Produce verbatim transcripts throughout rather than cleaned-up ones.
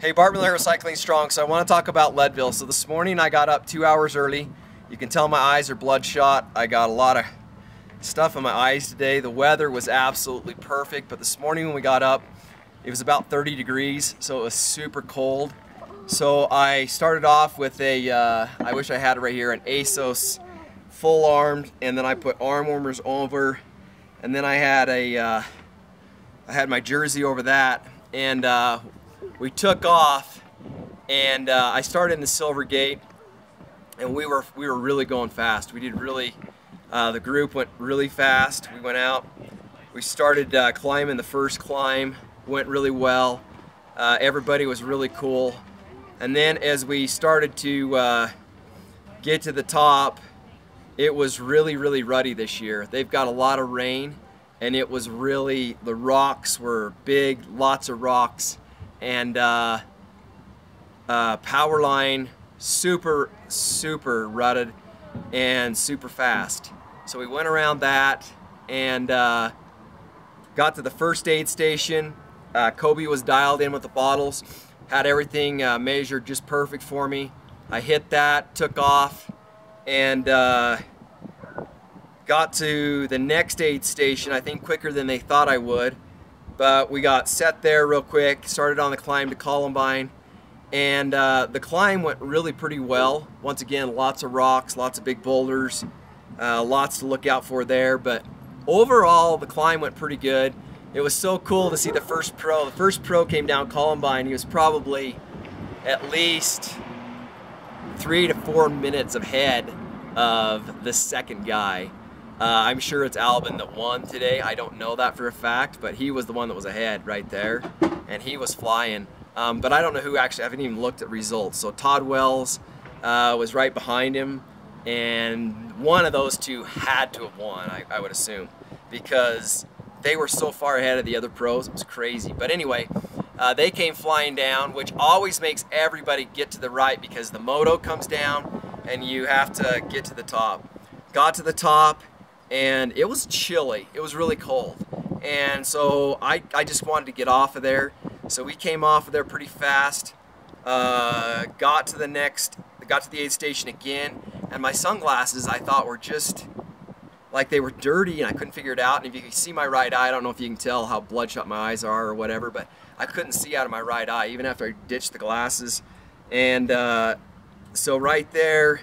Hey, Bart Miller with Cycling Strong. So I want to talk about Leadville. So this morning I got up two hours early. You can tell my eyes are bloodshot. I got a lot of stuff in my eyes today. The weather was absolutely perfect, but this morning when we got up, it was about thirty degrees, so it was super cold. So I started off with a, uh, I wish I had it right here, an Assos full armed, and then I put arm warmers over, and then I had a, uh, I had my jersey over that, and uh, we took off, and uh, I started in the Silver Gate, and we were we were really going fast. We did really, uh, the group went really fast. We went out, we started uh, climbing the first climb, went really well. Uh, everybody was really cool, and then as we started to uh, get to the top, it was really really ruddy this year. They've got a lot of rain, and it was really the rocks were big, lots of rocks. And uh, uh, power line, super, super rutted and super fast. So we went around that and uh, got to the first aid station. Uh, Kobe was dialed in with the bottles, had everything uh, measured just perfect for me. I hit that, took off, and uh, got to the next aid station, I think quicker than they thought I would. But we got set there real quick, started on the climb to Columbine, and uh, the climb went really pretty well. Once again, lots of rocks, lots of big boulders, uh, lots to look out for there, but overall the climb went pretty good. It was so cool to see the first pro. The first pro came down Columbine. He was probably at least three to four minutes ahead of the second guy. Uh, I'm sure it's Alvin that won today. I don't know that for a fact, but he was the one that was ahead right there, and he was flying. Um, but I don't know who actually, I haven't even looked at results. So Todd Wells uh, was right behind him, and one of those two had to have won, I, I would assume, because they were so far ahead of the other pros. It was crazy. But anyway, uh, they came flying down, which always makes everybody get to the right because the moto comes down, and you have to get to the top. Got to the top, and it was chilly, it was really cold. And so I, I just wanted to get off of there. So we came off of there pretty fast, uh, got to the next, got to the aid station again, and my sunglasses I thought were just, like they were dirty and I couldn't figure it out. And if you can see my right eye, I don't know if you can tell how bloodshot my eyes are or whatever, but I couldn't see out of my right eye even after I ditched the glasses. And uh, so right there,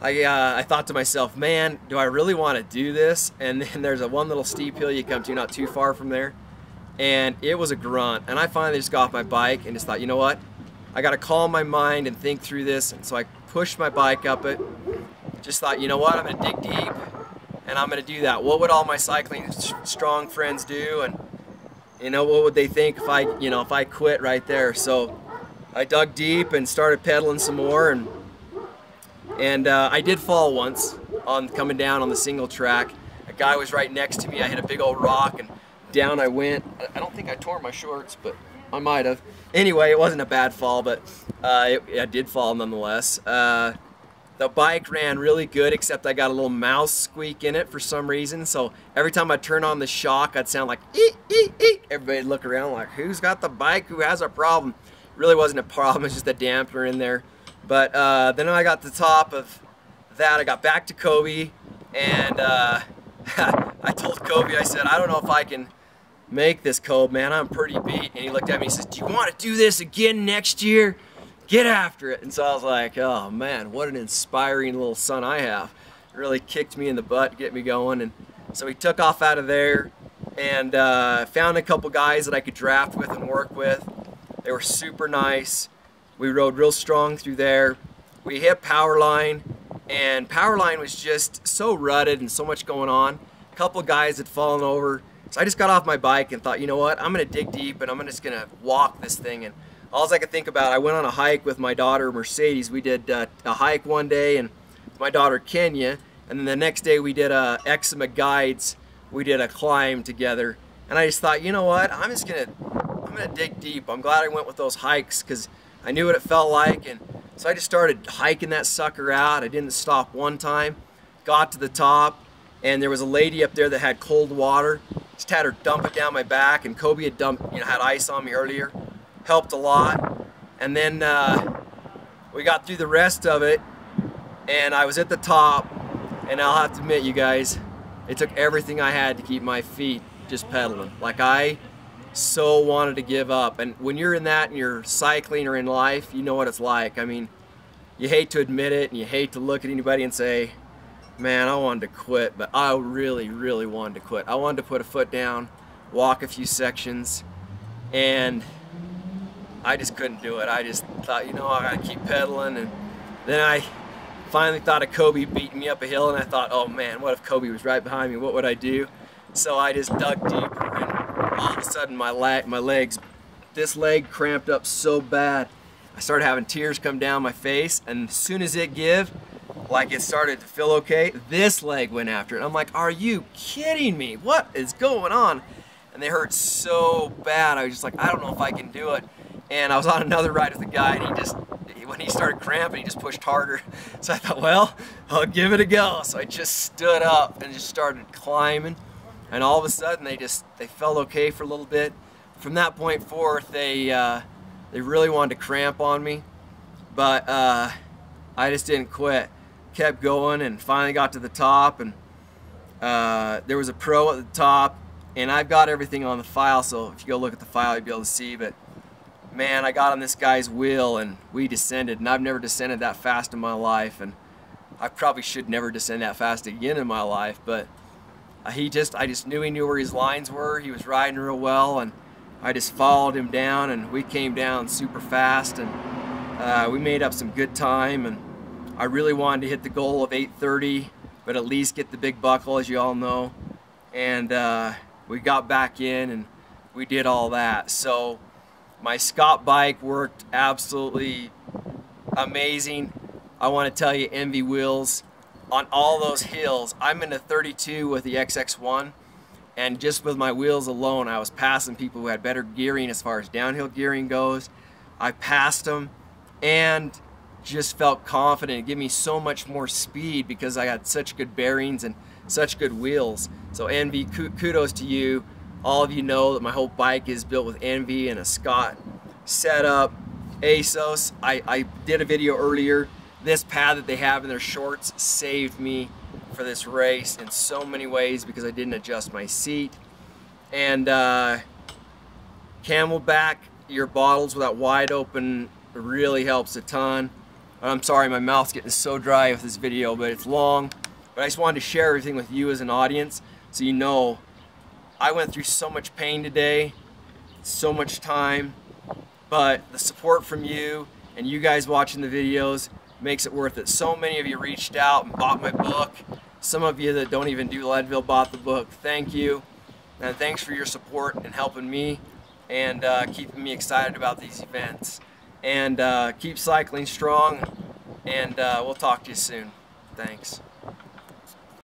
I, uh, I thought to myself, man, do I really want to do this? And then there's a one little steep hill you come to not too far from there, and it was a grunt. And I finally just got off my bike and just thought, you know what? I got to calm my mind and think through this. And so I pushed my bike up it, just thought, you know what? I'm going to dig deep, and I'm going to do that. What would all my Cycling Strong friends do? And, you know, what would they think if I, you know, if I quit right there? So I dug deep and started pedaling some more, and And uh, I did fall once on coming down on the single track. A guy was right next to me. I hit a big old rock and down I went. I don't think I tore my shorts, but I might have. Anyway, it wasn't a bad fall, but uh, it, I did fall nonetheless. Uh, the bike ran really good, except I got a little mouse squeak in it for some reason. So every time I turn on the shock, I'd sound like eek, eek, eek. Everybody would look around like, who's got the bike? Who has a problem? Really wasn't a problem. It's just a dampener in there. But uh, then I got to the top of that, I got back to Kobe, and uh, I told Kobe, I said, I don't know if I can make this, Kobe, man, I'm pretty beat. And he looked at me and he says, do you want to do this again next year? Get after it. And so I was like, oh man, what an inspiring little son I have. It really kicked me in the butt to get me going. And so we took off out of there and uh, found a couple guys that I could draft with and work with. They were super nice. We rode real strong through there. We hit power line, and power line was just so rutted and so much going on. A couple guys had fallen over. So I just got off my bike and thought, you know what? I'm gonna dig deep and I'm just gonna walk this thing. And all I could think about, I went on a hike with my daughter, Mercedes. We did uh, a hike one day and my daughter, Kenya. And then the next day we did a Exuma Guides. We did a climb together. And I just thought, you know what? I'm just gonna, I'm gonna dig deep. I'm glad I went with those hikes because I knew what it felt like, and so I just started hiking that sucker out. I didn't stop one time. Got to the top, and there was a lady up there that had cold water. Just had her dump it down my back, and Kobe had dumped, you know, had ice on me earlier. helped a lot. And then uh, we got through the rest of it, and I was at the top, and I'll have to admit, you guys, it took everything I had to keep my feet just pedaling. Like, I so wanted to give up. And when you're in that and you're cycling or in life, you know what it's like. I mean, you hate to admit it, and you hate to look at anybody and say, man, I wanted to quit, but I really, really wanted to quit. I wanted to put a foot down, walk a few sections, and I just couldn't do it. I just thought, you know, I gotta keep pedaling. And then I finally thought of Kobe beating me up a hill, and I thought, oh man, what if Kobe was right behind me? What would I do? So I just dug deeper, and all of a sudden my leg, my legs, this leg cramped up so bad. I started having tears come down my face, and as soon as it give, like it started to feel okay, this leg went after it. I'm like, are you kidding me? What is going on? And they hurt so bad. I was just like, I don't know if I can do it. And I was on another ride with a guy, and he just, when he started cramping, he just pushed harder. So I thought, well, I'll give it a go. So I just stood up and just started climbing. And all of a sudden, they just, they felt okay for a little bit. From that point forth, they, uh, they really wanted to cramp on me. But uh, I just didn't quit. Kept going, and finally got to the top, and uh, there was a pro at the top, and I've got everything on the file, so if you go look at the file, you'll be able to see. But man, I got on this guy's wheel, and we descended, and I've never descended that fast in my life, and I probably should never descend that fast again in my life. But he just, I just knew he knew where his lines were. He was riding real well, and I just followed him down, and we came down super fast, and uh, we made up some good time. And I really wanted to hit the goal of eight thirty, but at least get the big buckle, as you all know. And uh, we got back in, and we did all that. So my Scott bike worked absolutely amazing. I want to tell you, ENVE wheels on all those hills. I'm in a thirty-two with the X X one, and just with my wheels alone, I was passing people who had better gearing as far as downhill gearing goes. I passed them, and just felt confident. It gave me so much more speed because I had such good bearings and such good wheels. So ENVE, kudos to you. All of you know that my whole bike is built with ENVE and a Scott setup. Assos, I, I did a video earlier. This pad that they have in their shorts saved me for this race in so many ways because I didn't adjust my seat. And uh, Camelback, your bottles with that wide open really helps a ton. I'm sorry, my mouth's getting so dry with this video, but it's long. But I just wanted to share everything with you as an audience, so you know I went through so much pain today, so much time, but the support from you and you guys watching the videos makes it worth it. So many of you reached out and bought my book. Some of you that don't even do Leadville bought the book. Thank you, and thanks for your support and helping me and uh, keeping me excited about these events. And uh, keep cycling strong, and uh, we'll talk to you soon. Thanks.